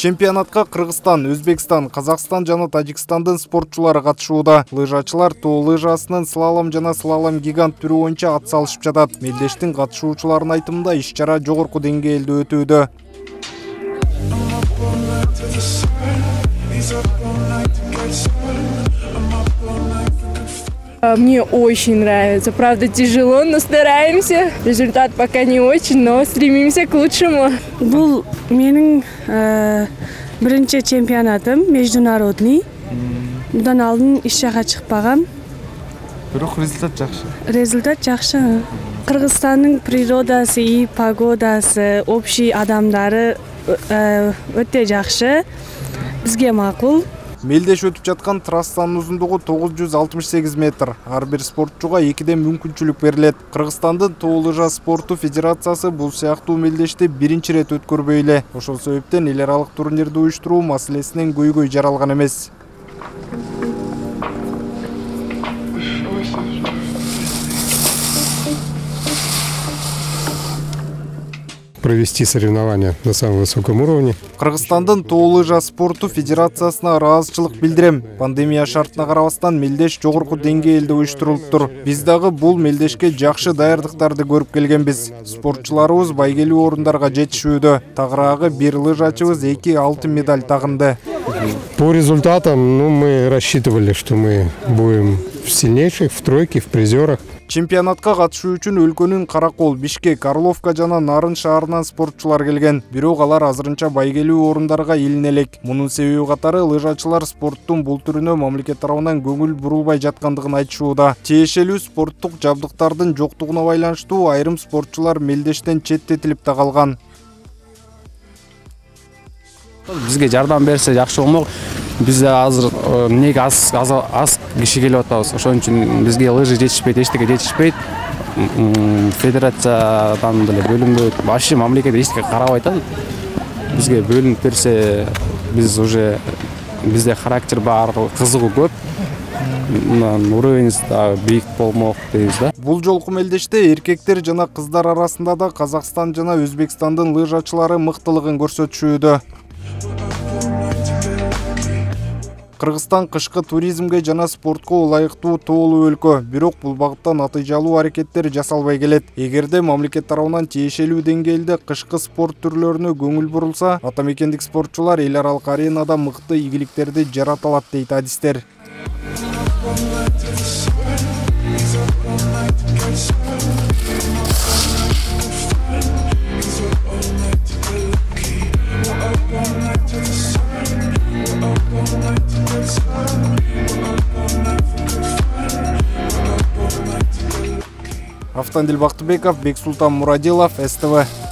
Чемпионатка Кыргызстан, Өзбекстан, Казакстан жана Тажикстандын спортчулары катышууда. Лыжачылар тоо лыжасынын слалом жана слалом гигант түрү боюнча атсалышып жатат. Мелдештин катышуучуларынын айтымында иш-чара жогорку деңгээлде өтүүдө. Мне очень нравится. Правда, тяжело, но стараемся. Результат пока не очень, но стремимся к лучшему. Был менин бренче чемпионатым, международный. Мындан алдын иш жака чыкпагам. Бирок результат жакшы. Результат жакшы. Кыргызстандын природасы и погодасы, общий адамдары өтө жакшы. Бизге макул. Мелдеш өтіп жатқан трассаның ұзындығы 968 метр. Әрбір спортшыға 2-ден мүмкіншілік беріледі. Қырғызстандың тоо лыжа спорту федерациясы бұл сияқты мелдеште бірінші рет өткөрбөйле. Ошол себептен эл аралык турнирди уюштуруу маселесинен көйгөй жаралган эмес. Провести соревнования на самом высоком уровне. Кыргызстандын тоо лыжа спорту федерациясына ыраазычылык билдирем. Пандемия шартына карабастан мелдеш жогорку деңгээлде уюштурулуптур. Биз дагы бул мелдешке жакшы даярдыктарды көрүп келгенбиз. Спортчуларыбыз байгелүү орундарга жетишүүдө. Тагыраагы бир лыжачыбыз 2 алтын медаль тагынды. По результатам, мы рассчитывали, что мы будем в сильнейших, в тройке, в призерах. Чемпионатка катышуу үчүн өлкөнүн Каракол, Бишкек, Орловка жана Нарын шаарынан спортчулар келген. Бирок алар азырынча байгелүү орундарга илине элек. Мунун себеби катары лыжачылар спорттун бул түрүнө мамлекет тарабынан көңүл бурулбай жаткандыгын айтышууда. Тиешелүү спорттук жабдыктардын жоктугуна байланыштуу айрым спортчулар мелдештен четтетилип да калган. Бизге жардам берсе жакшы болмок. Биз азыр неге аз киши келип атабыз. Ошон үчүн бизге лыжы жетишпейт, эчтеке жетишпейт. Федерациядан деле бөлүнбөйт. Башы мамлекет эчтеке карабай атат. Бизге бөлүнүп берсе, биз уже бизде характер бар, кызыгуу көп. Уровеньс бийик болмок дейбиз да. Бул жолку мелдеште эркектер жана кыздар арасында да Казакстан жана Өзбекстандын лыжачылары мыктылыгын көрсөтүшүүдө. Кыргызстан кышкы туризмге жана спортко ылайыктуу тоолуу өлкө, бирок бул багытта натыйжалуу аракеттер жасалбай келет. Эгерде мамлекет тарабынан тиешелүү деңгээлде кышкы спорт түрлөрүнө көңүл бурулса, атамекендик спортчулар эл аралык аренада мыкты ийгиликтерди жарата алат дейт адистер. Автандил Бактыбеков, Бексултан Мурадилов, СТВ.